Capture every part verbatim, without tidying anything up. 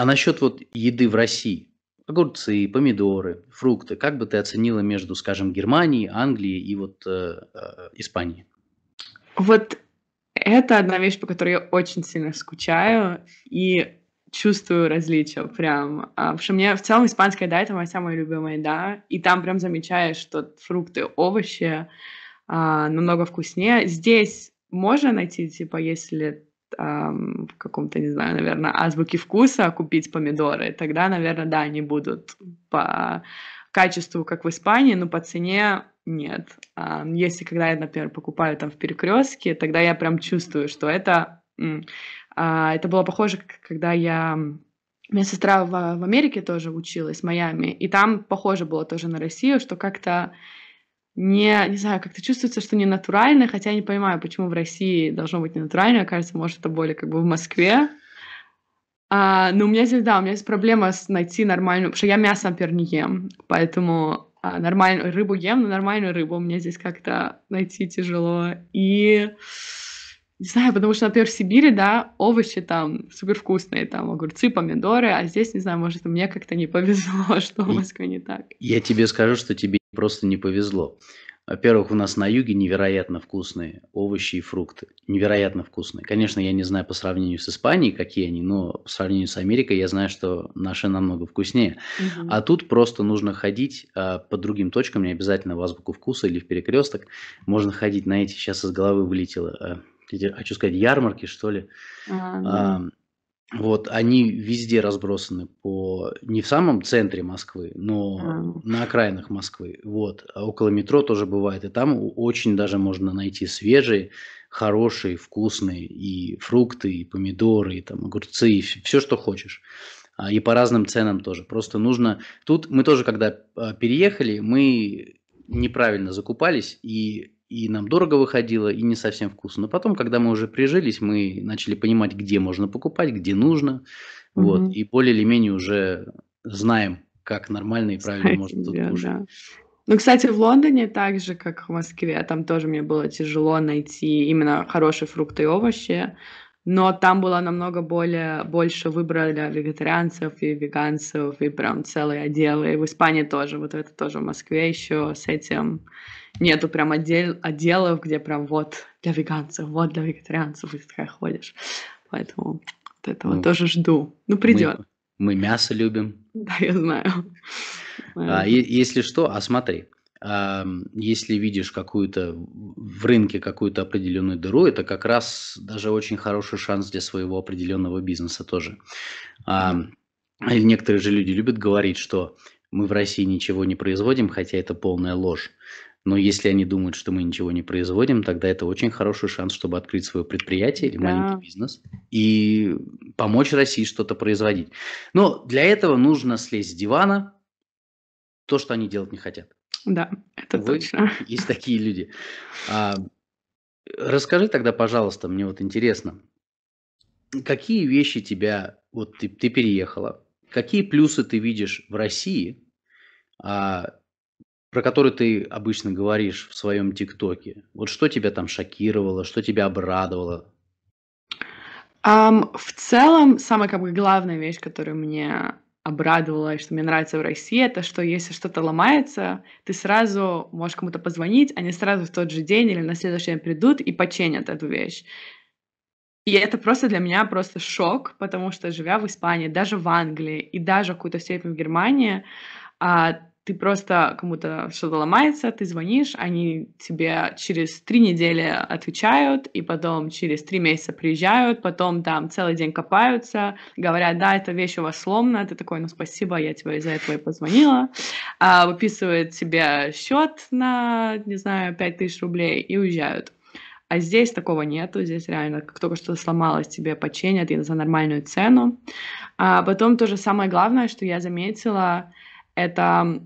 А насчет вот еды в России, огурцы, помидоры, фрукты, как бы ты оценила между, скажем, Германией, Англией и вот э, э, Испанией? Вот это одна вещь, по которой я очень сильно скучаю и чувствую различия прям. Потому что мне в целом испанская еда — это моя самая любимая еда, и там прям замечаешь, что фрукты, овощи а, намного вкуснее. Здесь можно найти, типа, если там, в каком-то, не знаю, наверное, азбуке вкуса купить помидоры, тогда, наверное, да, они будут по качеству, как в Испании, но по цене нет. А, если когда я, например, покупаю там в Перекрестке, тогда я прям чувствую, что это... Uh, это было похоже, когда я... Моя сестра в, в Америке тоже училась, в Майами, и там похоже было тоже на Россию, что как-то не, не знаю, как-то чувствуется, что не натурально, хотя я не понимаю, почему в России должно быть не натурально, кажется, может, это более как бы в Москве. Uh, но у меня здесь, да, у меня есть проблема с найти нормальную... Потому что я мясо, например, не ем, поэтому uh, нормальную рыбу ем, но нормальную рыбу мне здесь как-то найти тяжело. И... Не знаю, потому что, например, в Сибири, да, овощи там супервкусные, там огурцы, помидоры, а здесь, не знаю, может, мне как-то не повезло, что в Москве не так. Я тебе скажу, что тебе просто не повезло. Во-первых, у нас на юге невероятно вкусные овощи и фрукты, невероятно вкусные. Конечно, я не знаю по сравнению с Испанией, какие они, но по сравнению с Америкой я знаю, что наши намного вкуснее. Угу. А тут просто нужно ходить а, по другим точкам, не обязательно в Азбуку Вкуса или в Перекресток, можно ходить на эти, сейчас из головы вылетело... хочу сказать, ярмарки, что ли. А, да. а, вот, они везде разбросаны по... Не в самом центре Москвы, но а. на окраинах Москвы. Вот. А около метро тоже бывает. И там очень даже можно найти свежие, хорошие, вкусные и фрукты, и помидоры, и там огурцы, и все, что хочешь. А, и по разным ценам тоже. Просто нужно... Тут мы тоже, когда переехали, мы неправильно закупались, и... И нам дорого выходило, и не совсем вкусно. Но потом, когда мы уже прижились, мы начали понимать, где можно покупать, где нужно. Mm-hmm. Вот, и более или менее уже знаем, как нормально и правильно можно тут кушать. Да. Ну, кстати, в Лондоне, так же, как в Москве, там тоже мне было тяжело найти именно хорошие фрукты и овощи. Но там было намного более, больше выбора для вегетарианцев и веганцев, и прям целые отделы. И в Испании тоже, вот это тоже в Москве еще с этим нету прям отдел, отделов, где прям вот для веганцев, вот для вегетарианцев, и ты такая ходишь. Поэтому вот этого ну, тоже жду. Ну, придет. Мы, мы мясо любим. Да, я знаю. А, и, если что, а смотри. Если видишь какую-то в рынке какую-то определенную дыру, это как раз даже очень хороший шанс для своего определенного бизнеса тоже. Некоторые же люди любят говорить, что мы в России ничего не производим, хотя это полная ложь. Но если они думают, что мы ничего не производим, тогда это очень хороший шанс, чтобы открыть свое предприятие или да. маленький бизнес и помочь России что-то производить. Но для этого нужно слезть с дивана, то, что они делать не хотят. Да, это Вы, точно. Есть такие люди. А, расскажи тогда, пожалуйста, мне вот интересно, какие вещи тебя... Вот ты, ты переехала. Какие плюсы ты видишь в России, а, про которые ты обычно говоришь в своем ТикТоке? Вот что тебя там шокировало, что тебя обрадовало? Um, в целом, самая как бы главная вещь, которая мне... обрадовала, и что мне нравится в России, это что если что-то ломается, ты сразу можешь кому-то позвонить, они сразу в тот же день или на следующий день придут и починят эту вещь. И это просто для меня просто шок, потому что, живя в Испании, даже в Англии и даже в какую-то степень в Германии, ты просто кому-то что-то ломается, ты звонишь, они тебе через три недели отвечают, и потом через три месяца приезжают, потом там целый день копаются, говорят, да, эта вещь у вас сломана, ты такой, ну спасибо, я тебе из-за этого и позвонила, а, выписывают тебе счет на, не знаю, пять тысяч рублей и уезжают. А здесь такого нету, здесь реально, как только что сломалось, тебе починят и за нормальную цену. А потом тоже самое главное, что я заметила, это,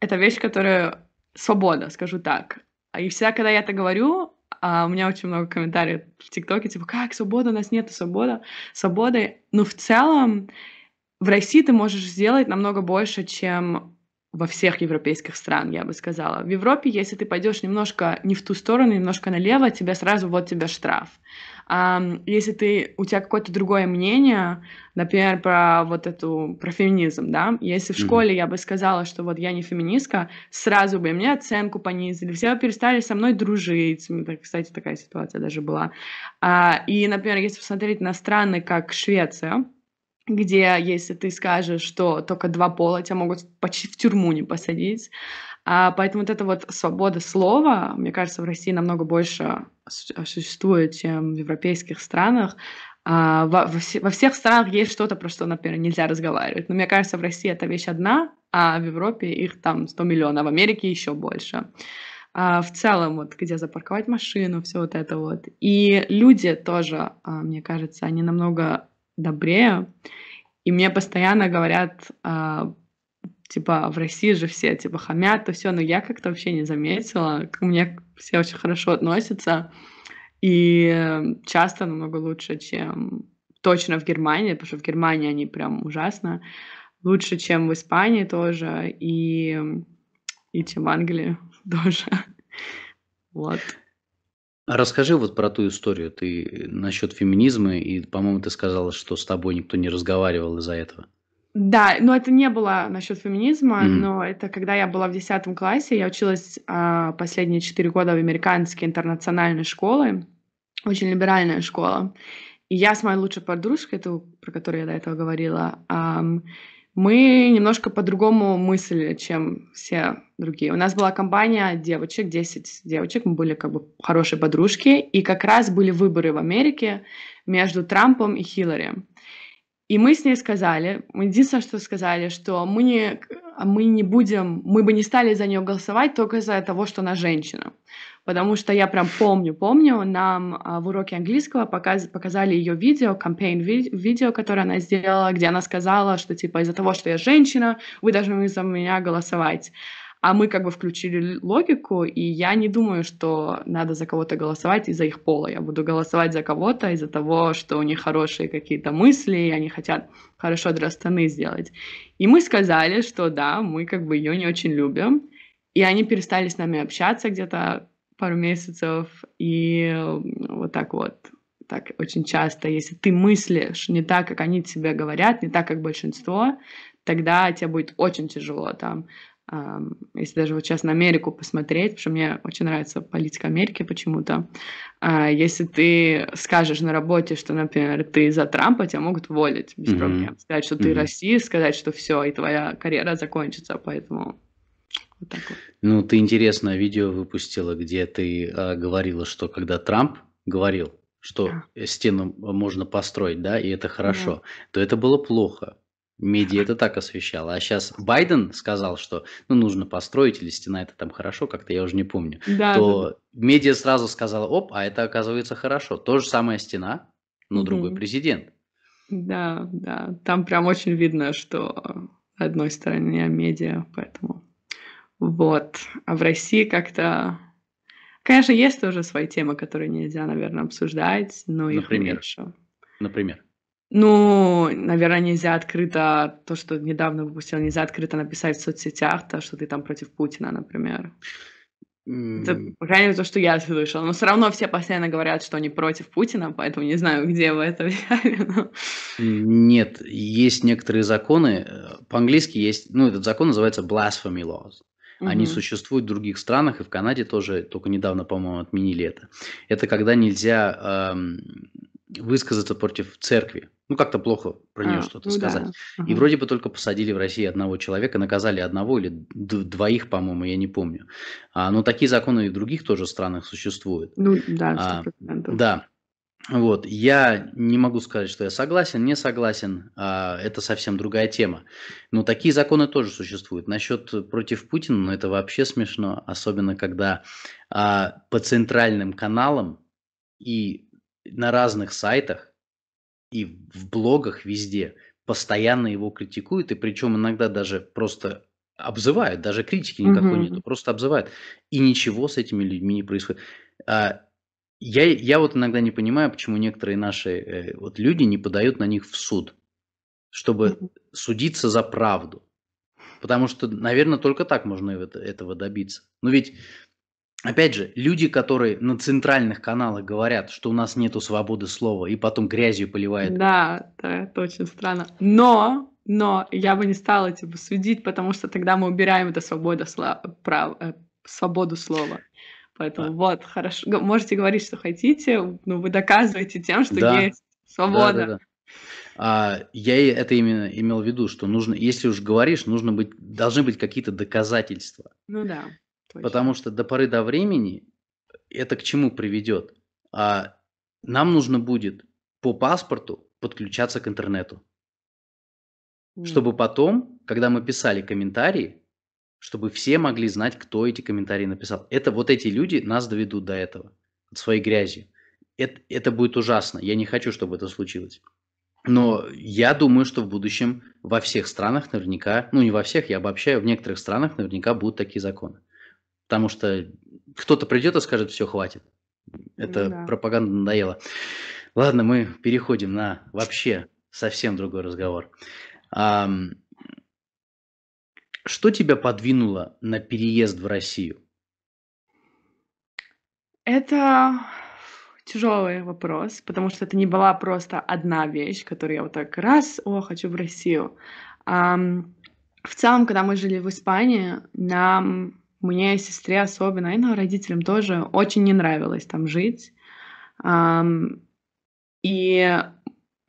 это вещь, которая свобода, скажу так. И всегда, когда я это говорю, у меня очень много комментариев в ТикТоке, типа, как, свобода, у нас нету свободы, свободы. Но в целом в России ты можешь сделать намного больше, чем во всех европейских странах, я бы сказала. В Европе, если ты пойдешь немножко не в ту сторону, немножко налево, тебе сразу вот тебе штраф. Если ты, у тебя какое-то другое мнение, например, про вот эту, про феминизм, да, если в школе я бы сказала, что вот я не феминистка, сразу бы мне оценку понизили, все перестали со мной дружить, кстати, такая ситуация даже была. И, например, если посмотреть на страны, как Швеция, где, если ты скажешь, что только два пола, тебя могут почти в тюрьму не посадить. А, поэтому вот эта вот свобода слова, мне кажется, в России намного больше существует, чем в европейских странах. А, во, во, все, во всех странах есть что-то, про что, например, нельзя разговаривать. Но мне кажется, в России эта вещь одна, а в Европе их там сто миллионов, а в Америке еще больше. А, в целом, вот где запарковать машину, все вот это вот. И люди тоже, а, мне кажется, они намного... добрее, и мне постоянно говорят, э, типа, в России же все, типа, хамят, то все, но я как-то вообще не заметила, ко мне все очень хорошо относятся, и часто намного лучше, чем точно в Германии, потому что в Германии они прям ужасно, лучше, чем в Испании тоже, и, и чем в Англии тоже, вот. Расскажи вот про ту историю, ты насчет феминизма, и, по-моему, ты сказала, что с тобой никто не разговаривал из-за этого. Да, но это не было насчет феминизма, mm-hmm. но это когда я была в десятом классе, я училась а, последние четыре года в американской интернациональной школе, очень либеральная школа, и я с моей лучшей подружкой, ту, про которую я до этого говорила, а, мы немножко по-другому мыслили, чем все другие. У нас была компания девочек, десять девочек, мы были как бы хорошие подружки, и как раз были выборы в Америке между Трампом и Хиллари. И мы с ней сказали, мы единственное, что сказали, что мы не, мы не будем, мы бы не стали за нее голосовать только из-за того, что она женщина. Потому что я прям помню, помню, нам а, в уроке английского показ, показали ее видео, кампейн-видео, которое она сделала, где она сказала, что типа из-за того, что я женщина, вы должны за меня голосовать. А мы как бы включили логику, и я не думаю, что надо за кого-то голосовать из-за их пола. Я буду голосовать за кого-то из-за того, что у них хорошие какие-то мысли, и они хотят хорошо для страны сделать. И мы сказали, что да, мы как бы ее не очень любим, и они перестали с нами общаться где-то пару месяцев, и вот так вот, так очень часто, если ты мыслишь не так, как они тебе говорят, не так, как большинство, тогда тебе будет очень тяжело там, эм, если даже вот сейчас на Америку посмотреть, потому что мне очень нравится политика Америки почему-то, э, если ты скажешь на работе, что, например, ты за Трампа, тебя могут уволить без mm-hmm. проблем, сказать, что ты mm-hmm. Россия, сказать, что все, и твоя карьера закончится, поэтому... Вот так вот. Ну, ты интересное видео выпустила, где ты а, говорила, что когда Трамп говорил, что да. стену можно построить, да, и это хорошо, да. то это было плохо. Медиа это так освещало. А сейчас Байден сказал, что ну, нужно построить, или стена это там хорошо, как-то я уже не помню. Да, то да. медиа сразу сказала, оп, а это оказывается хорошо. То же самое стена, но mm-hmm. другой президент. Да, да. Там прям очень видно, что одной стороне медиа, поэтому... Вот. А в России как-то... Конечно, есть тоже свои темы, которые нельзя, наверное, обсуждать, но например? Их меньше. Например? Ну, наверное, нельзя открыто... То, что недавно выпустил, нельзя открыто написать в соцсетях, то, что ты там против Путина, например. Mm. Это, по крайней мере, то, что я слышала. Но все равно все постоянно говорят, что они против Путина, поэтому не знаю, где вы это взяли. Но... Нет, есть некоторые законы. По-английски есть... Ну, этот закон называется blasphemy laws. Они mm-hmm. существуют в других странах, и в Канаде тоже, только недавно, по-моему, отменили это. Это когда нельзя э, высказаться против церкви. Ну, как-то плохо про нее а, что-то ну сказать. Да. Uh-huh. И вроде бы только посадили в России одного человека, наказали одного или двоих, по-моему, я не помню. А, но такие законы и в других тоже странах существуют. Ну, да, сто процентов. А, да. Вот, я не могу сказать, что я согласен, не согласен, а это совсем другая тема. Но такие законы тоже существуют. Насчет против Путина, ну, это вообще смешно, особенно когда а, по центральным каналам и на разных сайтах, и в блогах везде постоянно его критикуют, и причем иногда даже просто... обзывают, даже критики никакой mm-hmm. нету, просто обзывают. И ничего с этими людьми не происходит. Я, я вот иногда не понимаю, почему некоторые наши э, вот люди не подают на них в суд, чтобы mm-hmm. судиться за правду. Потому что, наверное, только так можно этого добиться. Но ведь Опять же, люди, которые на центральных каналах говорят, что у нас нету свободы слова, и потом грязью поливают. Да, да, это очень странно. Но, но я бы не стала типа судить, потому что тогда мы убираем эту свободу, слова, прав, э, свободу слова. Поэтому да. Вот, хорошо. Можете говорить, что хотите, но вы доказываете тем, что да. Есть свобода. Да, да, да. А, я это именно имел в виду, что нужно, если уж говоришь, нужно быть, должны быть какие-то доказательства. Ну да. Потому что до поры до времени это к чему приведет? А нам нужно будет по паспорту подключаться к интернету. Mm. Чтобы потом, когда мы писали комментарии, чтобы все могли знать, кто эти комментарии написал. Это вот эти люди нас доведут до этого, от своей грязи. Это, это будет ужасно. Я не хочу, чтобы это случилось. Но я думаю, что в будущем во всех странах наверняка, ну не во всех, я обобщаю, в некоторых странах наверняка будут такие законы. Потому что кто-то придет и скажет, все, хватит. Это да. Пропаганда надоела. Ладно, мы переходим на вообще совсем другой разговор. А, что тебя подвинуло на переезд в Россию? Это тяжелый вопрос, потому что это не была просто одна вещь, которую я вот так раз, о, хочу в Россию. А, в целом, когда мы жили в Испании, нам... Мне и сестре особенно, и ну, родителям тоже очень не нравилось там жить. И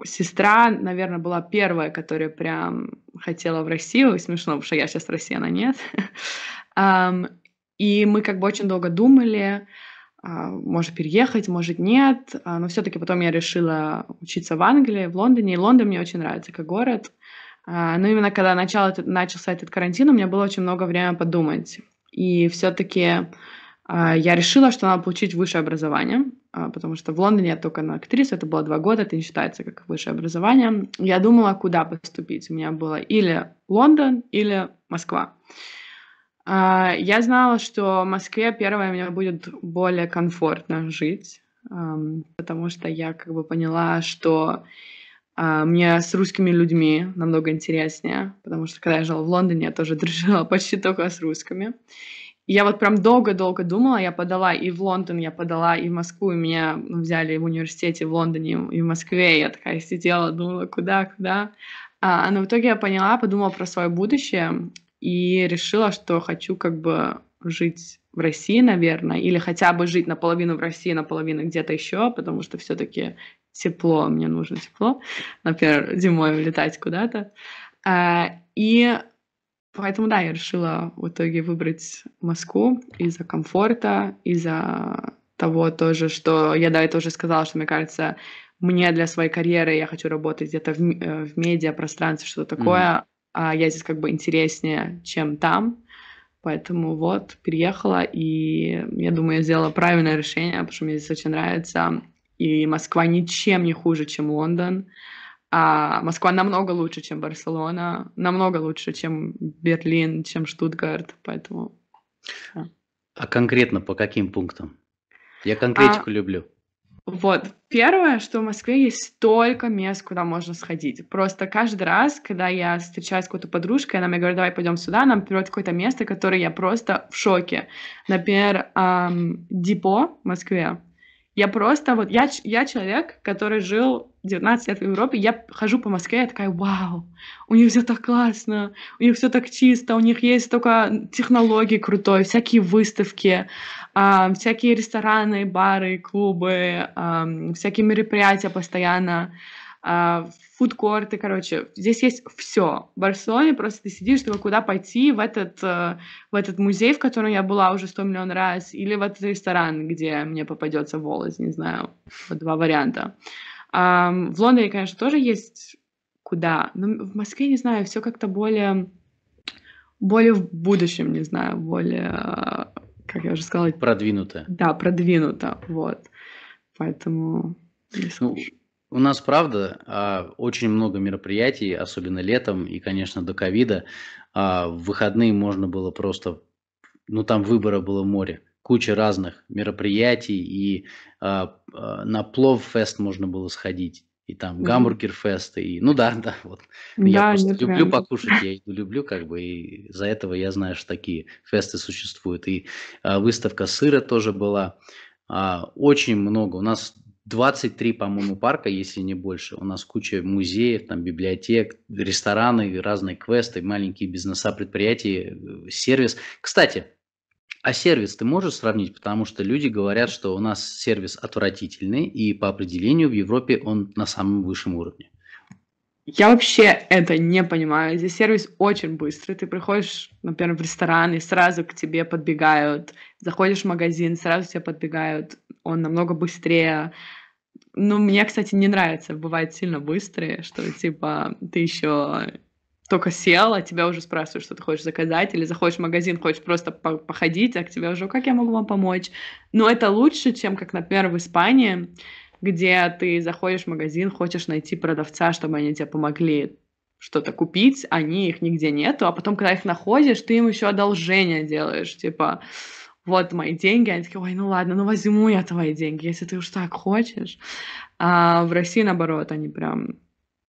сестра, наверное, была первая, которая прям хотела в Россию. Смешно, потому что я сейчас россияна, нет. И мы как бы очень долго думали, может переехать, может нет. Но все-таки потом я решила учиться в Англии, в Лондоне. И Лондон мне очень нравится как город. Но именно когда начал, начался этот карантин, у меня было очень много времени подумать. И все-таки э, я решила, что надо получить высшее образование, э, потому что в Лондоне я только на актрису, это было два года, это не считается как высшее образование. Я думала, куда поступить. У меня было или Лондон, или Москва. Э, я знала, что в Москве первое мне будет более комфортно жить, э, потому что я как бы поняла, что Uh, мне с русскими людьми намного интереснее, потому что когда я жила в Лондоне, я тоже дружила почти только с русскими. И я вот прям долго-долго думала, я подала и в Лондон, я подала и в Москву, и меня ну, взяли в университете в Лондоне и в Москве, и я такая сидела, думала, куда-куда. Uh, но в итоге я поняла, подумала про свое будущее и решила, что хочу как бы жить в России, наверное, или хотя бы жить наполовину в России, наполовину где-то еще, потому что все-таки... Тепло, мне нужно тепло, например, зимой улетать куда-то. И поэтому, да, я решила в итоге выбрать Москву из-за комфорта, из-за того тоже, что я до этого уже сказала, что, мне кажется, мне для своей карьеры я хочу работать где-то в, в медиапространстве, что-то такое, а mm-hmm. я здесь как бы интереснее, чем там. Поэтому вот, переехала, и я думаю, я сделала правильное решение, потому что мне здесь очень нравится... И Москва ничем не хуже, чем Лондон. А Москва намного лучше, чем Барселона, намного лучше, чем Берлин, чем Штутгарт. Поэтому. Да. А конкретно по каким пунктам? Я конкретику а, люблю. Вот. Первое, что в Москве есть столько мест, куда можно сходить. Просто каждый раз, когда я встречаюсь с какой-то подружкой, она мне говорит, давай пойдем сюда, нам придет какое-то место, которое я просто в шоке. Например, эм, Депо в Москве. Я просто вот, я, я человек, который жил девятнадцать лет в Европе, я хожу по Москве, я такая, вау, у них все так классно, у них все так чисто, у них есть столько технологий крутой, всякие выставки, э, всякие рестораны, бары, клубы, э, всякие мероприятия постоянно, э, фудкорты, короче, здесь есть все. В Барселоне просто ты сидишь, чтобы куда пойти, в этот, в этот музей, в котором я была уже сто миллион раз, или в этот ресторан, где мне попадется волос, не знаю, два варианта. В Лондоне, конечно, тоже есть куда, но в Москве, не знаю, все как-то более, более в будущем, не знаю, более, как я уже сказала... Продвинуто. Да, продвинуто, вот. Поэтому... Ну... У нас, правда, очень много мероприятий, особенно летом и, конечно, до ковида. В выходные можно было просто... Ну, там выбора было море. Куча разных мероприятий. И на плов-фест можно было сходить. И там угу. гамбургер-фест, и ну да, да, вот. Да, я просто люблю реально. покушать, я люблю как бы, и из-за этого я знаю, что такие фесты существуют. И а, выставка сыра тоже была. А, очень много, у нас двадцать три, по-моему, парка, если не больше. У нас куча музеев, там библиотек, рестораны, разные квесты, маленькие бизнеса, предприятия, сервис. Кстати, а сервис ты можешь сравнить? Потому что люди говорят, что у нас сервис отвратительный, и по определению в Европе он на самом высшем уровне. Я вообще это не понимаю. Здесь сервис очень быстрый. Ты приходишь, например, в ресторан, и сразу к тебе подбегают. Заходишь в магазин, сразу к тебе подбегают. Он намного быстрее. Ну, мне, кстати, не нравится. Бывает сильно быстрые, что типа ты еще... только сел, а тебя уже спрашивают, что ты хочешь заказать, или заходишь в магазин, хочешь просто по походить, а к тебе уже, как я могу вам помочь? Но это лучше, чем, как, например, в Испании, где ты заходишь в магазин, хочешь найти продавца, чтобы они тебе помогли что-то купить, они их нигде нету, а потом, когда их находишь, ты им еще одолжение делаешь, типа, вот мои деньги, они такие, ой, ну ладно, ну возьму я твои деньги, если ты уж так хочешь. А в России, наоборот, они прям...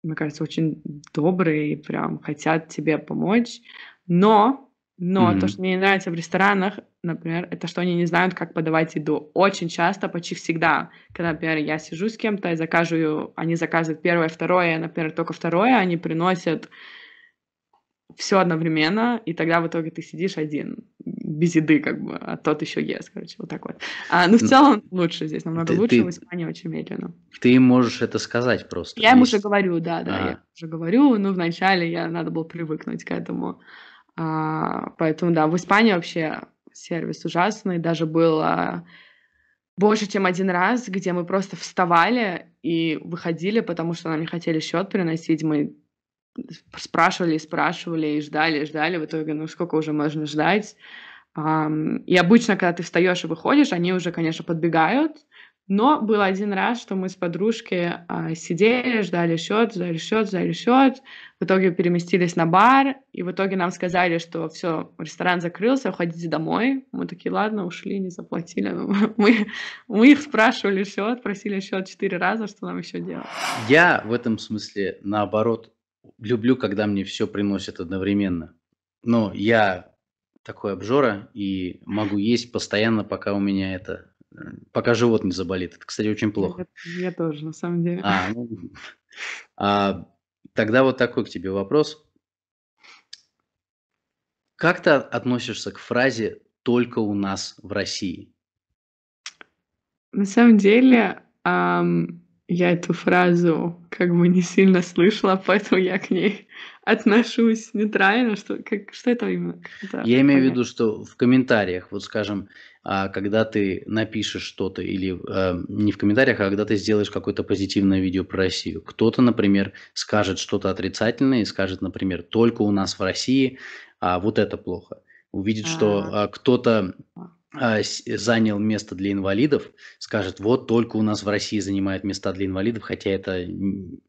мне кажется, очень добрые и прям хотят тебе помочь. Но, но mm-hmm. то, что мне не нравится в ресторанах, например, это что они не знают, как подавать еду. Очень часто, почти всегда, когда, например, я сижу с кем-то и закажу, они заказывают первое, второе, например, только второе, они приносят все одновременно, и тогда в итоге ты сидишь один, без еды как бы, а тот еще ест, короче, вот так вот. А, ну, в целом Но лучше здесь, намного ты, лучше, ты, в Испании очень медленно. Ты можешь это сказать просто. Я есть... им уже говорю, да, да, а. я уже говорю, но вначале я, надо было привыкнуть к этому. А, поэтому, да, в Испании вообще сервис ужасный, даже было... больше, чем один раз, где мы просто вставали и выходили, потому что нам не хотели счет приносить, мы спрашивали, спрашивали, и ждали, и ждали. В итоге, ну, сколько уже можно ждать? И обычно, когда ты встаешь и выходишь, они уже, конечно, подбегают. Но был один раз, что мы с подружкой сидели, ждали счет, ждали счет, ждали счет. В итоге переместились на бар, и в итоге нам сказали, что все, ресторан закрылся, уходите домой. Мы такие, ладно, ушли, не заплатили. Мы, мы их спрашивали счет, просили счет четыре раза, что нам еще делать. Я в этом смысле, наоборот, люблю, когда мне все приносят одновременно. Но я такой обжора и могу есть постоянно, пока у меня это... пока живот не заболит. Это, кстати, очень плохо. Я, я тоже, на самом деле. А, ну, а, тогда вот такой к тебе вопрос. Как ты относишься к фразе «только у нас в России»? На самом деле... Эм... я эту фразу как бы не сильно слышала, поэтому я к ней отношусь нейтрально. Что, как, что это именно? Да, я имею в виду, что в комментариях, вот скажем, когда ты напишешь что-то, или не в комментариях, а когда ты сделаешь какое-то позитивное видео про Россию, кто-то, например, скажет что-то отрицательное и скажет, например, только у нас в России, а вот это плохо. Увидит, что кто-то... занял место для инвалидов, скажет, вот только у нас в России занимают места для инвалидов, хотя это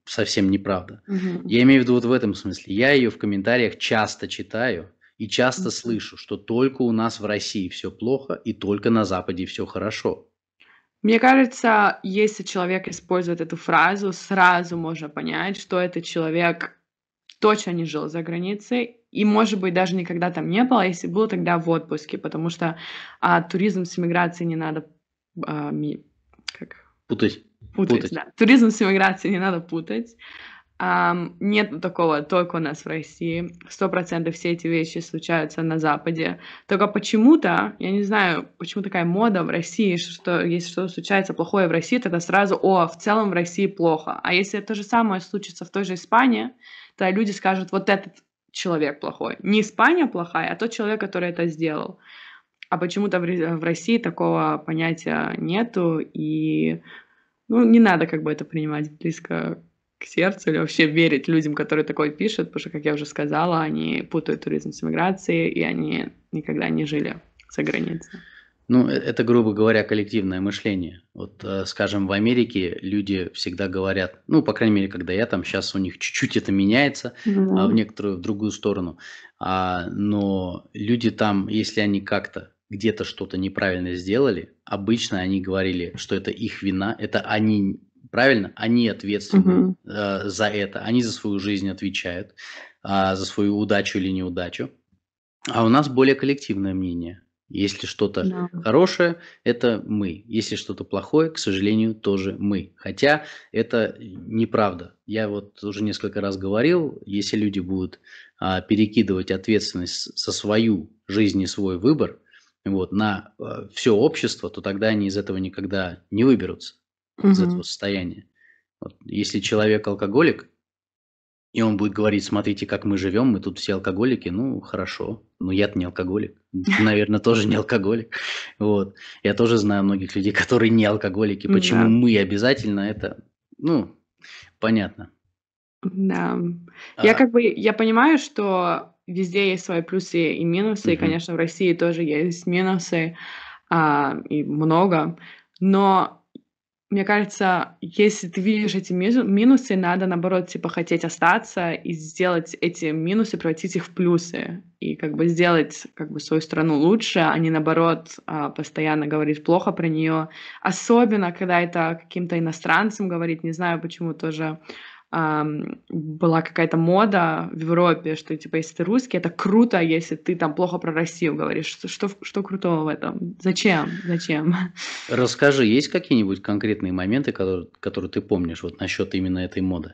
совсем неправда. Uh-huh. Я имею в виду вот в этом смысле. Я ее в комментариях часто читаю и часто uh-huh. слышу, что только у нас в России все плохо и только на Западе все хорошо. Мне кажется, если человек использует эту фразу, сразу можно понять, что этот человек точно не жил за границей. И, может быть, даже никогда там не было, если было, тогда в отпуске, потому что а, туризм с иммиграцией не надо а, ми, как? путать. путать, путать. Да. Туризм с иммиграцией не надо путать. А, нет такого только у нас в России. Сто процентов все эти вещи случаются на Западе. Только почему-то, я не знаю, почему такая мода в России, что если что-то случается плохое в России, тогда сразу, о, в целом в России плохо. А если то же самое случится в той же Испании, то люди скажут, вот этот человек плохой. Не Испания плохая, а тот человек, который это сделал. А почему-то в России такого понятия нету, и ну, не надо как бы это принимать близко к сердцу или вообще верить людям, которые такое пишут, потому что, как я уже сказала, они путают туризм с иммиграцией, и они никогда не жили за границей. Ну, это, грубо говоря, коллективное мышление. Вот, скажем, в Америке люди всегда говорят, ну, по крайней мере, когда я там, сейчас у них чуть-чуть это меняется mm-hmm. а в некоторую, в другую сторону. А, но люди там, если они как-то где-то что-то неправильно сделали, обычно они говорили, что это их вина, это они правильно? Они ответственны uh-huh. за это, они за свою жизнь отвечают, за свою удачу или неудачу. А у нас более коллективное мнение. Если что-то да. хорошее, это мы. Если что-то плохое, к сожалению, тоже мы. Хотя это неправда. Я вот уже несколько раз говорил, если люди будут а, перекидывать ответственность со свою жизнь и свой выбор вот, на а, все общество, то тогда они из этого никогда не выберутся, угу. из этого состояния. Вот, если человек алкоголик, и он будет говорить, смотрите, как мы живем, мы тут все алкоголики, ну, хорошо, но я-то не алкоголик, наверное, тоже не алкоголик, вот. Я тоже знаю многих людей, которые не алкоголики, почему да. мы обязательно это, ну, понятно. Да, а... я как бы, я понимаю, что везде есть свои плюсы и минусы, угу. и, конечно, в России тоже есть минусы, а, и много, но... Мне кажется, если ты видишь эти минусы, надо, наоборот, типа, хотеть остаться и сделать эти минусы, превратить их в плюсы. И как бы сделать как бы, свою страну лучше, а не, наоборот, постоянно говорить плохо про нее. Особенно, когда это каким-то иностранцам говорить. Не знаю, почему тоже эм, была какая-то мода в Европе, что, типа, если ты русский, это круто, если ты там плохо про Россию говоришь. Что, что, что крутого в этом? Зачем? Зачем? Расскажи, есть какие-нибудь конкретные моменты, которые, которые ты помнишь вот насчет именно этой моды?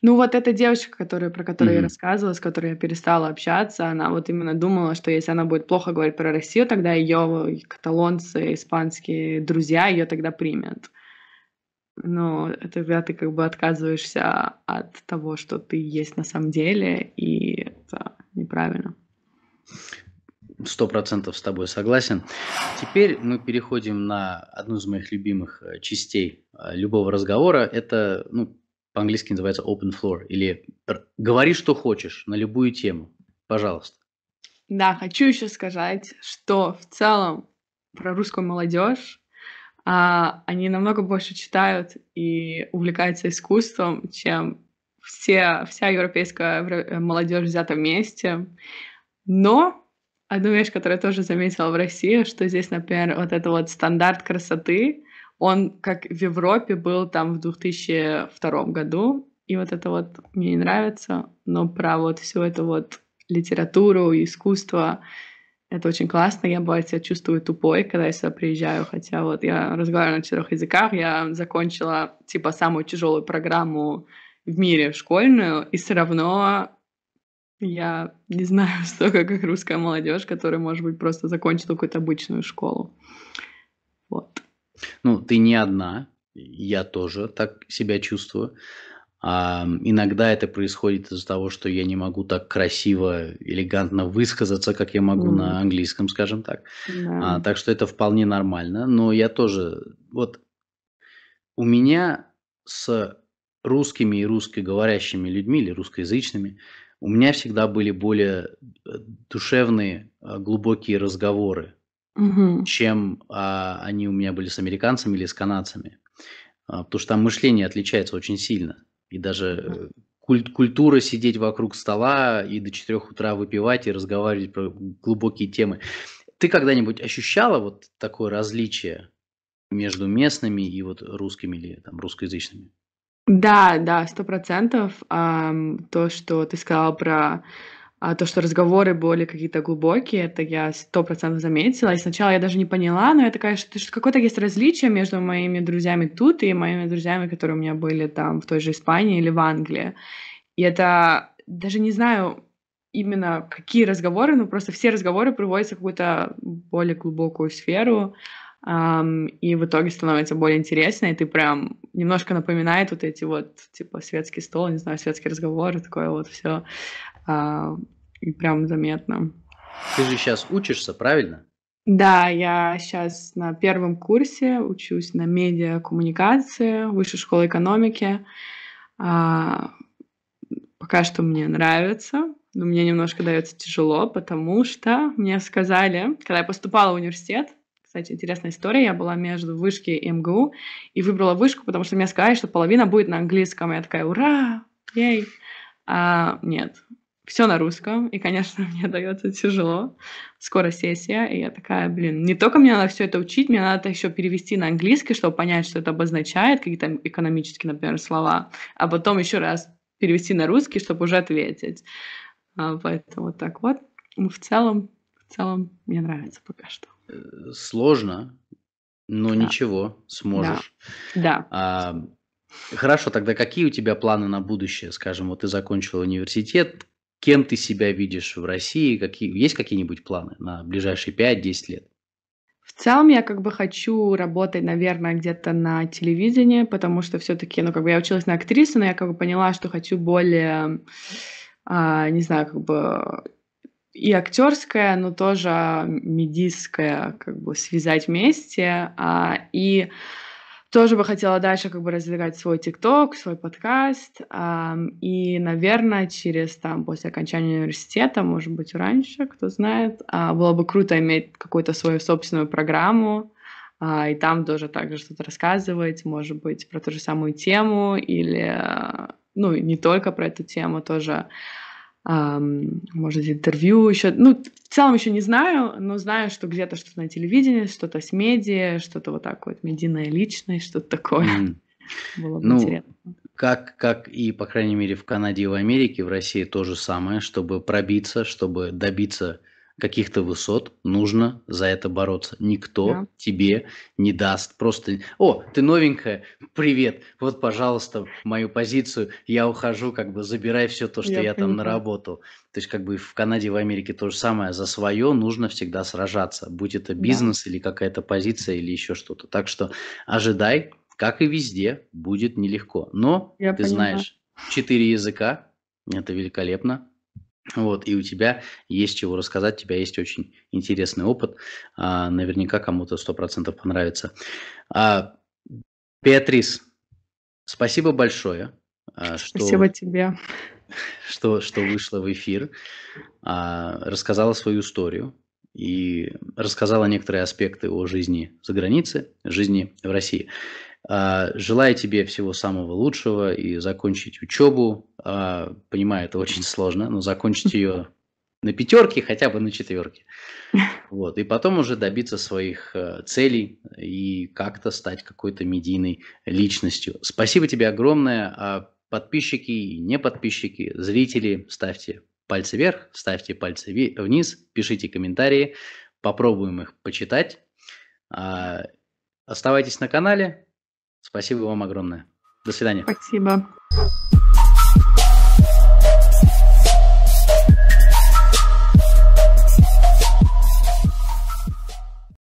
Ну, вот эта девочка, которая, про которую mm-hmm. я рассказывала, с которой я перестала общаться, она вот именно думала, что если она будет плохо говорить про Россию, тогда ее каталонцы, испанские друзья ее тогда примут. Но тогда ты как бы отказываешься от того, что ты есть на самом деле, и это неправильно. Сто процентов с тобой согласен. Теперь мы переходим на одну из моих любимых частей любого разговора. Это, ну, по-английски называется open floor, или говори, что хочешь, на любую тему. Пожалуйста. Да, хочу еще сказать, что в целом про русскую молодежь Uh, они намного больше читают и увлекаются искусством, чем все, вся европейская молодежь взята вместе. Но одну вещь, которую я тоже заметила в России, что здесь, например, вот этот вот стандарт красоты, он как в Европе был там в две тысячи втором году, и вот это вот мне не нравится, но про вот всю эту вот литературу и искусство это очень классно, я, бывает, себя чувствую тупой, когда я сюда приезжаю, хотя вот я разговариваю на четырех языках, я закончила, типа, самую тяжелую программу в мире, школьную, и все равно я не знаю столько, как русская молодежь, которая, может быть, просто закончила какую-то обычную школу. Вот. Ну, ты не одна, я тоже так себя чувствую. А иногда это происходит из-за того, что я не могу так красиво, элегантно высказаться, как я могу mm. на английском, скажем так. Yeah. А, так что это вполне нормально. Но я тоже... Вот у меня с русскими и русскоговорящими людьми, или русскоязычными, у меня всегда были более душевные, глубокие разговоры, mm-hmm. чем а, они у меня были с американцами или с канадцами. А, потому что там мышление отличается очень сильно. И даже культ, культура сидеть вокруг стола и до четырех утра выпивать и разговаривать про глубокие темы. Ты когда-нибудь ощущала вот такое различие между местными и вот русскими или там, русскоязычными? Да, да, сто процентов. То, что ты сказала про то, что разговоры были какие-то глубокие, это я сто процентов заметила. И сначала я даже не поняла, но я такая, что, что какое-то есть различие между моими друзьями тут и моими друзьями, которые у меня были там в той же Испании или в Англии. И это даже не знаю именно какие разговоры, но просто все разговоры приводятся в какую-то более глубокую сферу. Um, и в итоге становится более интересно, и ты прям немножко напоминает вот эти вот, типа, светский стол, не знаю, светские разговоры, такое вот все uh, и прям заметно. Ты же сейчас учишься, правильно? Да, я сейчас на первом курсе учусь на медиакоммуникации, Высшей школы экономики. Uh, пока что мне нравится. Но мне немножко дается тяжело, потому что мне сказали, когда я поступала в университет, кстати, интересная история. Я была между вышки и МГУ и выбрала вышку, потому что мне сказали, что половина будет на английском. Я такая, ура, ей. А, нет, Все на русском, и, конечно, мне дается тяжело. Скоро сессия, и я такая, блин, не только мне надо все это учить, мне надо это еще перевести на английский, чтобы понять, что это обозначает, какие-то экономические, например, слова, а потом еще раз перевести на русский, чтобы уже ответить. Поэтому вот так вот. В целом, в целом мне нравится пока что. Сложно, но да. Ничего, сможешь. Да. Да. А, хорошо, тогда какие у тебя планы на будущее? Скажем, вот ты закончила университет. Кем ты себя видишь в России? Какие, есть какие-нибудь планы на ближайшие пять-десять лет? В целом я как бы хочу работать, наверное, где-то на телевидении, потому что все-таки, ну, как бы я училась на актрису, но я как бы поняла, что хочу более, а, не знаю, как бы и актерское, но тоже медийское, как бы связать вместе. А, и тоже бы хотела дальше как бы развивать свой ТикТок, свой подкаст. Э, и, наверное, через там после окончания университета, может быть, раньше, кто знает, э, было бы круто иметь какую-то свою собственную программу. Э, и там тоже также что-то рассказывать, может быть, про ту же самую тему или, ну, не только про эту тему, тоже, э, может, интервью еще. Ну, в целом еще не знаю, но знаю, что где-то что-то на телевидении, что-то с медиа, что-то вот такое, вот, медийное, личное, что-то такое. Mm. Было бы ну, интересно. Как, как и, по крайней мере, в Канаде и в Америке, в России то же самое. Чтобы пробиться, чтобы добиться каких-то высот, нужно за это бороться. Никто yeah. тебе не даст. Просто, о, ты новенькая, привет, вот, пожалуйста, мою позицию, я ухожу, как бы забирай все то, что yeah, я там понимаю. Наработал. То есть, как бы в Канаде, в Америке то же самое. За свое нужно всегда сражаться, будь это бизнес yeah. или какая-то позиция, или еще что-то. Так что ожидай, как и везде, будет нелегко. Но, я ты понимаю. Знаешь, четыре языка, это великолепно. Вот, и у тебя есть чего рассказать, у тебя есть очень интересный опыт, а, наверняка кому-то сто процентов понравится. А, Беатрис, спасибо большое, что, спасибо тебе. Что, что вышла в эфир, а, рассказала свою историю и рассказала некоторые аспекты о жизни за границей, жизни в России. Желаю тебе всего самого лучшего и закончить учебу. Понимаю, это очень сложно, но закончить ее на пятерке, хотя бы на четверке. Вот. И потом уже добиться своих целей и как-то стать какой-то медийной личностью. Спасибо тебе огромное. Подписчики и не подписчики, зрители, ставьте пальцы вверх, ставьте пальцы вниз, пишите комментарии, попробуем их почитать. Оставайтесь на канале. Спасибо вам огромное. До свидания. Спасибо.